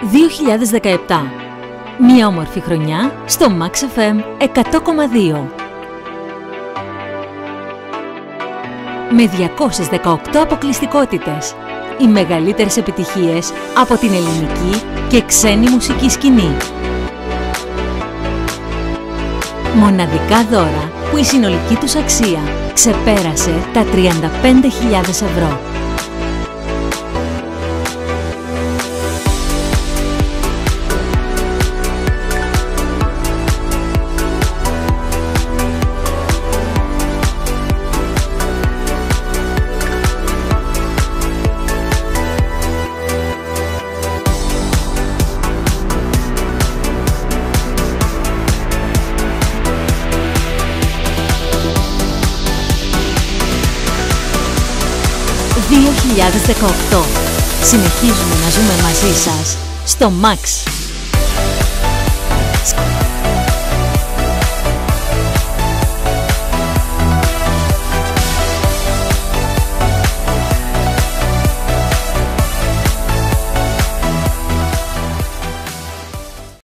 2017. Μια όμορφη χρονιά στο MAX FM 100,2. Με 218 αποκλειστικότητες. Οι μεγαλύτερες επιτυχίες από την ελληνική και ξένη μουσική σκηνή. Μοναδικά δώρα που η συνολική τους αξία ξεπέρασε τα 35.000 ευρώ. Το 2018. Συνεχίζουμε να ζούμε μαζί σας στο MAX.